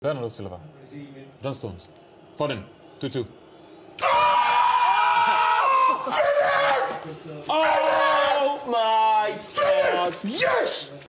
Bernardo Silva, Jon Stones, Foden, 2-2. Oh my God! Yes!